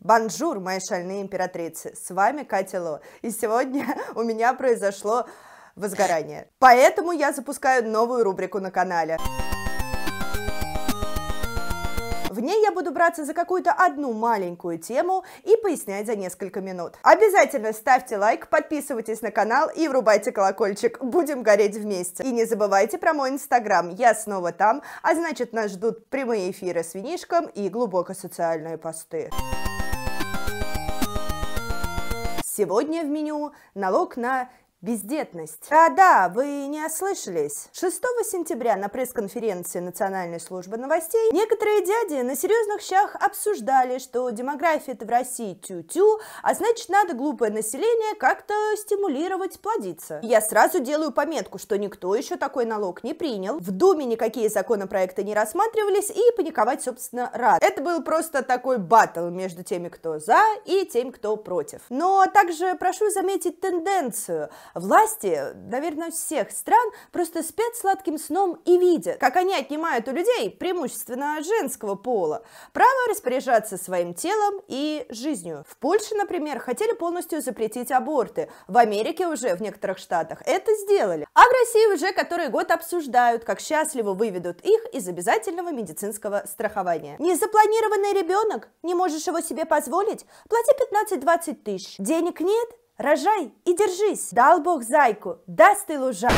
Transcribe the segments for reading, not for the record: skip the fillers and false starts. Бонжур, мои шальные императрицы, с вами Катя Ло, и сегодня у меня произошло возгорание, поэтому я запускаю новую рубрику на канале. В ней я буду браться за какую-то одну маленькую тему и пояснять за несколько минут. Обязательно ставьте лайк, подписывайтесь на канал и врубайте колокольчик, будем гореть вместе. И не забывайте про мой инстаграм, я снова там, а значит нас ждут прямые эфиры с винишком и глубоко социальные посты. Сегодня в меню налог на бездетность. Да, вы не ослышались. 6 сентября на пресс-конференции Национальной службы новостей некоторые дяди на серьезных щах обсуждали, что демография-то в России тю-тю, а значит надо глупое население как-то стимулировать плодиться. Я сразу делаю пометку, что никто еще такой налог не принял, в Думе никакие законопроекты не рассматривались и паниковать, собственно, рад. Это был просто такой баттл между теми, кто за, и теми, кто против. Но также прошу заметить тенденцию. Власти, наверное, всех стран просто спят сладким сном и видят, как они отнимают у людей, преимущественно женского пола, право распоряжаться своим телом и жизнью. В Польше, например, хотели полностью запретить аборты, в Америке уже в некоторых штатах это сделали, а в России уже который год обсуждают, как счастливо выведут их из обязательного медицинского страхования. Незапланированный ребенок? Не можешь его себе позволить? Плати 15-20 тысяч. Денег нет? Рожай и держись, дал бог зайку, даст ты лужа.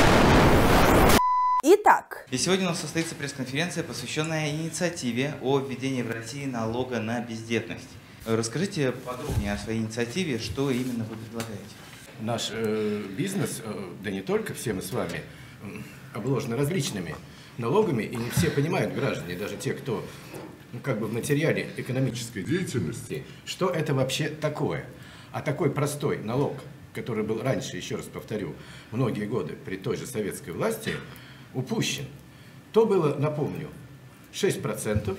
Итак. И сегодня у нас состоится пресс-конференция, посвященная инициативе о введении в России налога на бездетность. Расскажите подробнее о своей инициативе, что именно вы предлагаете. Наш бизнес, да не только, все мы с вами, обложен различными налогами, и не все понимают, граждане, даже те, кто как бы в материале экономической деятельности, что это вообще такое. А такой простой налог, который был раньше, еще раз повторю, многие годы при той же советской власти, упущен. То было, напомню, 6%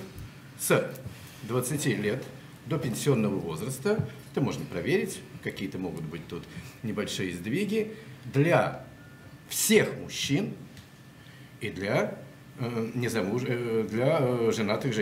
с 20 лет до пенсионного возраста. Это можно проверить, какие-то могут быть тут небольшие сдвиги. Для всех мужчин и для, замужних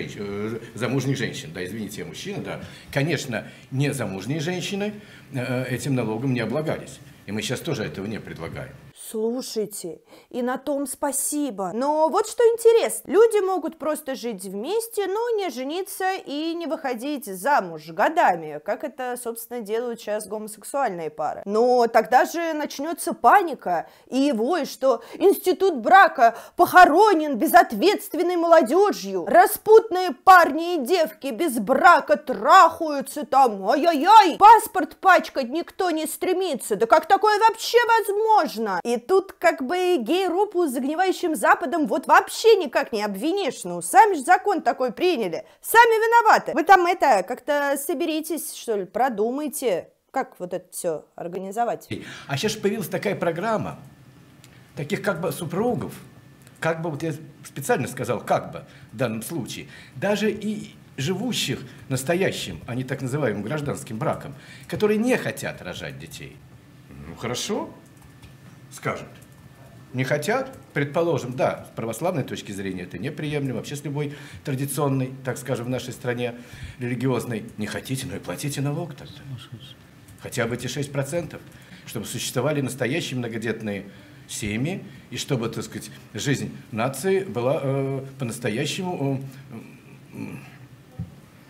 женщин, да, извините, я мужчина, да, конечно, незамужние женщины этим налогом не облагались, и мы сейчас тоже этого не предлагаем. Слушайте, и на том спасибо. Но вот что интересно, люди могут просто жить вместе, но не жениться и не выходить замуж годами, как это, собственно, делают сейчас гомосексуальные пары. Но тогда же начнется паника и вой, что институт брака похоронен безответственной молодежью. Распутные парни и девки без брака трахаются там, ай-яй-яй, паспорт пачкать никто не стремится, да как такое вообще возможно? И тут как бы гей-ропу с загнивающим западом вот вообще никак не обвинишь, ну сами же закон такой приняли, сами виноваты. Вы там это, как-то соберитесь, что ли, продумайте, как вот это все организовать. А сейчас же появилась такая программа, таких как бы супругов, как бы, вот я специально сказал, как бы в данном случае, даже и живущих настоящим, а не так называемым гражданским браком, которые не хотят рожать детей. Ну хорошо. Скажут. Не хотят? Предположим, да, с православной точки зрения это неприемлемо, вообще с любой традиционной, так скажем, в нашей стране религиозной. Не хотите, но и платите налог тогда. Хотя бы эти 6%, чтобы существовали настоящие многодетные семьи, и чтобы, так сказать, жизнь нации была по-настоящему...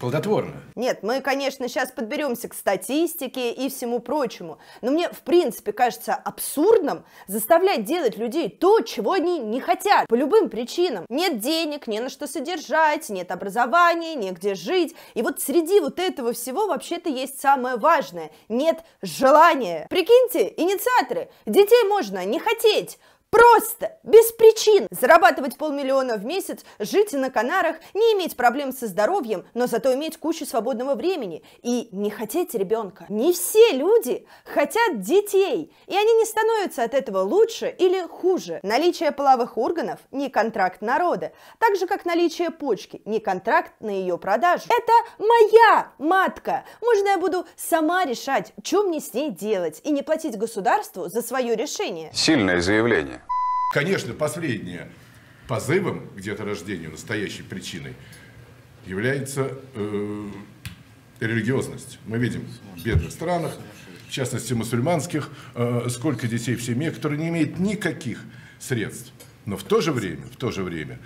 плодотворно. Нет, мы, конечно, сейчас подберемся к статистике и всему прочему, но мне, в принципе, кажется абсурдным заставлять делать людей то, чего они не хотят, по любым причинам. Нет денег, не на что содержать, нет образования, негде жить, и вот среди вот этого всего вообще-то есть самое важное – нет желания. Прикиньте, инициаторы, детей можно не хотеть, просто, без причин, зарабатывать полмиллиона в месяц, жить на Канарах, не иметь проблем со здоровьем, но зато иметь кучу свободного времени и не хотеть ребенка. Не все люди хотят детей, и они не становятся от этого лучше или хуже. Наличие половых органов – не контракт народа, так же, как наличие почки – не контракт на ее продажу. Это моя матка, можно я буду сама решать, что мне с ней делать, и не платить государству за свое решение. Сильное заявление. Конечно, последнее позывом к деторождению настоящей причиной является религиозность. Мы видим в бедных странах, в частности мусульманских, сколько детей в семье, которые не имеют никаких средств. Но в то же время,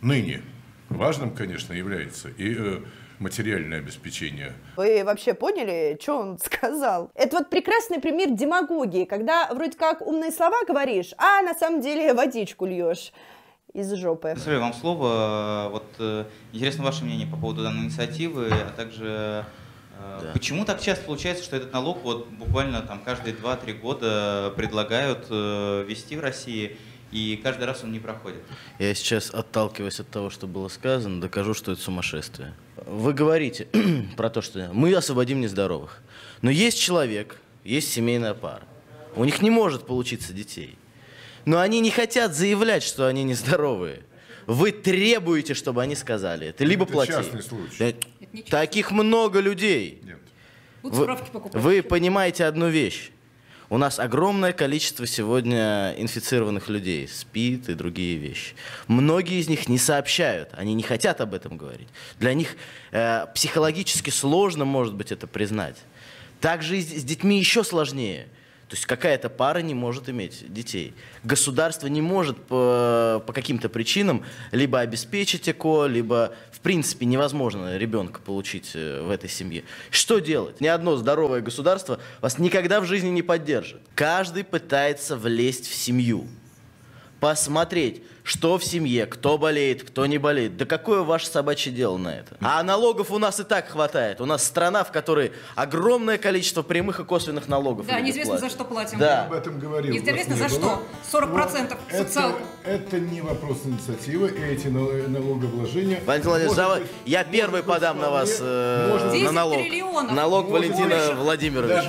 ныне важным, конечно, является и материальное обеспечение. Вы вообще поняли, что он сказал? Это вот прекрасный пример демагогии, когда вроде как умные слова говоришь, а на самом деле водичку льешь из жопы. Предоставляю вам слово. Вот интересно ваше мнение по поводу данной инициативы, а также почему так часто получается, что этот налог вот буквально там каждые 2-3 года предлагают ввести в России, и каждый раз он не проходит. Я сейчас, отталкиваясь от того, что было сказано, докажу, что это сумасшествие. Вы говорите про то, что мы освободим нездоровых. Но есть человек, есть семейная пара. У них не может получиться детей. Но они не хотят заявлять, что они нездоровые. Вы требуете, чтобы они сказали это. Либо это платили. Частный случай. Таких много людей. Нет. Вы понимаете одну вещь. У нас огромное количество сегодня инфицированных людей, СПИД и другие вещи. Многие из них не сообщают, они не хотят об этом говорить. Для них психологически сложно, может быть, это признать. Также и с детьми еще сложнее. То есть какая-то пара не может иметь детей. Государство не может по каким-то причинам либо обеспечить ЭКО, либо в принципе невозможно ребенка получить в этой семье. Что делать? Ни одно здоровое государство вас никогда в жизни не поддержит. Каждый пытается влезть в семью, посмотреть, что в семье, кто болеет, кто не болеет. Да какое ваше собачье дело на это? А налогов у нас и так хватает. У нас страна, в которой огромное количество прямых и косвенных налогов. Да, неизвестно платят. За что платим. Да. Я об этом говорил. Неизвестно за что. 40% социалка. Это не вопрос инициативы, и эти налогообложения... Валентин Владимирович, я первый подам на вас на налог. Налог Валентина Владимировича.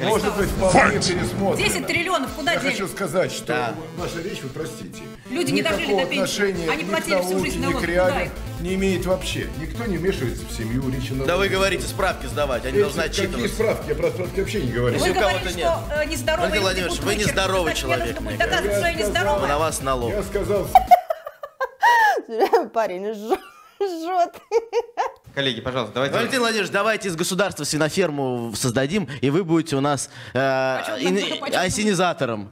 Да, может быть, вполне пересмотрено. 10 триллионов куда делись? Я хочу сказать, что ваша речь, вы простите, люди не дожили до пенсии. Они платили всю жизнь налоги. Не имеет вообще. Никто не вмешивается в семью. Да вы говорите, справки сдавать, они должны отчитываться. Какие справки? Я про справки вообще не говорю. Вы говорите, что нездоровые. Валентин Владимирович, вы нездоровый человек. Доказывать, что я нездоровая. На вас налог. Я сказал... Парень жжет. Коллеги, пожалуйста, давайте... Валентин Владимирович, давайте из государства свиноферму создадим, и вы будете у нас ассенизатором.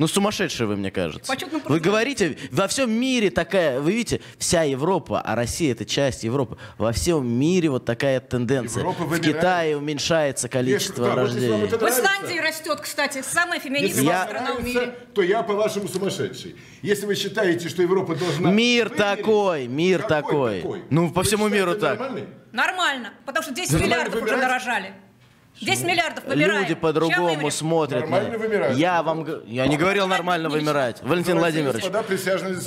Ну, сумасшедшие вы, мне кажется. Вы говорите, во всем мире такая, вы видите, вся Европа, а Россия — это часть Европы. Во всем мире вот такая тенденция. В Китае уменьшается количество рождений. В Исландии растет, кстати, самая феминистская страна в мире. То я, по-вашему, сумасшедший. Если вы считаете, что Европа должна... Мир такой, мир такой. Ну, по всему миру так. Нормально, потому что 10 миллиардов уже дорожали. 10 миллиардов вымирает. Люди по-другому смотрят. Я не говорил нормально вымирать. Валентин Владимирович.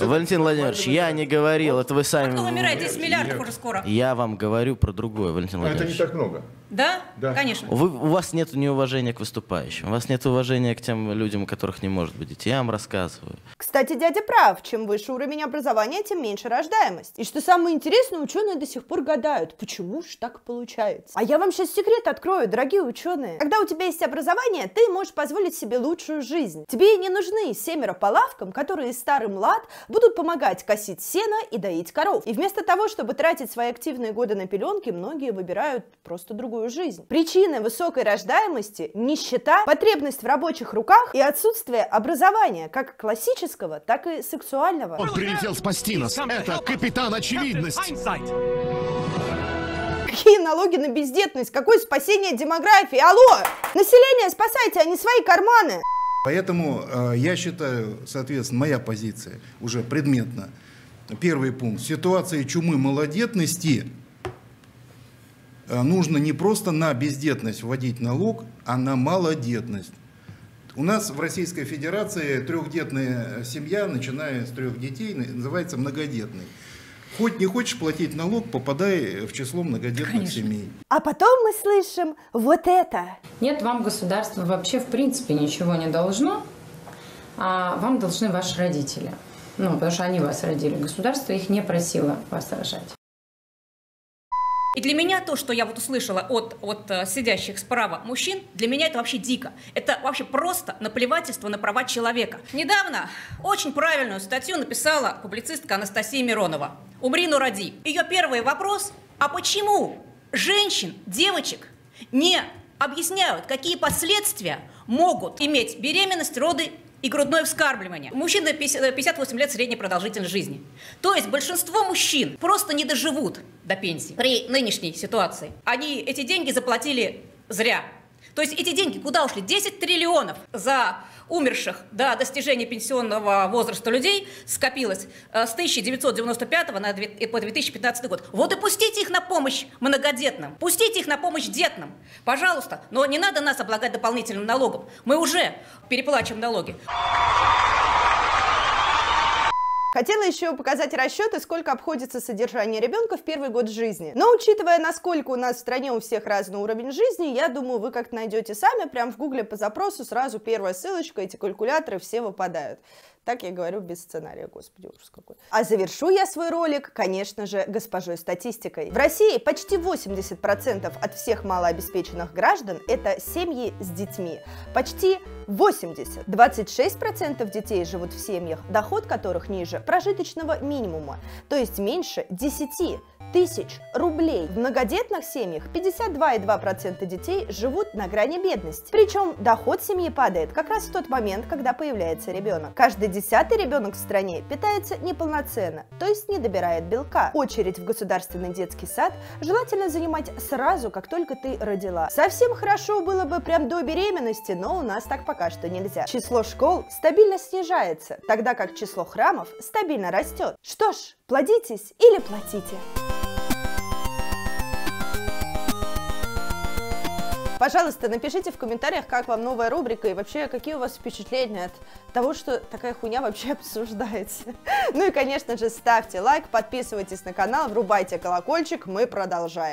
Валентин Владимирович, я не говорил, это вы сами. А кто вымирает? 10 миллиардов уже скоро. Я вам говорю про другое, Валентин Владимирович. Это не так много. Да? Да, конечно. У вас нет неуважения к выступающим, у вас нет уважения к тем людям, у которых не может быть детей. Я вам рассказываю. Кстати, дядя прав. Чем выше уровень образования, тем меньше рождаемость. И что самое интересное, ученые до сих пор гадают, почему же так получается. А я вам сейчас секрет открою, дорогие ученые. Когда у тебя есть образование, ты можешь позволить себе лучшую жизнь. Тебе не нужны семеро по лавкам, которые старый млад будут помогать косить сено и доить коров. И вместо того, чтобы тратить свои активные годы на пеленки, многие выбирают просто другую жизнь. Причины высокой рождаемости — нищета, потребность в рабочих руках и отсутствие образования, как классического, так и сексуального. Он прилетел спасти нас. Это капитан очевидность. Какие налоги на бездетность? Какое спасение демографии? Алло! Население спасайте, а не свои карманы! Поэтому я считаю, соответственно, моя позиция уже предметно. Первый пункт. Ситуация чумы малодетности. Нужно не просто на бездетность вводить налог, а на малодетность. У нас в Российской Федерации трехдетная семья, начиная с 3 детей, называется многодетной. Хоть не хочешь платить налог, попадай в число многодетных семей. А потом мы слышим вот это. Нет, вам государство вообще в принципе ничего не должно, а вам должны ваши родители. Ну, потому что они вас родили. Государство их не просило вас рожать. И для меня то, что я вот услышала от сидящих справа мужчин, для меня это вообще дико. Это вообще просто наплевательство на права человека. Недавно очень правильную статью написала публицистка Анастасия Миронова «Умри, но роди». Ее первый вопрос А почему женщин, девочек не объясняют, какие последствия могут иметь беременность, роды и грудное вскармливание? Мужчин 58 лет средняя продолжительность жизни. То есть большинство мужчин просто не доживут до пенсии при нынешней ситуации. Они эти деньги заплатили зря. То есть эти деньги куда ушли? 10 триллионов за умерших до достижения пенсионного возраста людей скопилось с 1995 по 2015 год. Вот и пустите их на помощь многодетным, пустите их на помощь детным, пожалуйста. Но не надо нас облагать дополнительным налогом. Мы уже переплачиваем налоги. Хотела еще показать расчеты, сколько обходится содержание ребенка в первый год жизни. Но учитывая, насколько у нас в стране у всех разный уровень жизни, я думаю, вы как-то найдете сами, прям в гугле по запросу сразу первая ссылочка, эти калькуляторы все выпадают. Так я говорю без сценария, господи, ужас какой. А завершу я свой ролик, конечно же, госпожой статистикой. В России почти 80% от всех малообеспеченных граждан – это семьи с детьми. Почти 80. 26% детей живут в семьях, доход которых ниже прожиточного минимума, то есть меньше 10 тысяч рублей. В многодетных семьях 52,2% детей живут на грани бедности. Причем доход семьи падает как раз в тот момент, когда появляется ребенок. Каждый 10-й ребенок в стране питается неполноценно, то есть не добирает белка. Очередь в государственный детский сад желательно занимать сразу, как только ты родила. Совсем хорошо было бы прям до беременности, но у нас так пока что нельзя. Число школ стабильно снижается, тогда как число храмов стабильно растет. Что ж, плодитесь или платите. Пожалуйста, напишите в комментариях, как вам новая рубрика и вообще, какие у вас впечатления от того, что такая хуйня вообще обсуждается. Ну и, конечно же, ставьте лайк, подписывайтесь на канал, врубайте колокольчик, мы продолжаем.